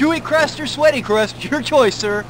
Chewy crust or sweaty crust, your choice, sir.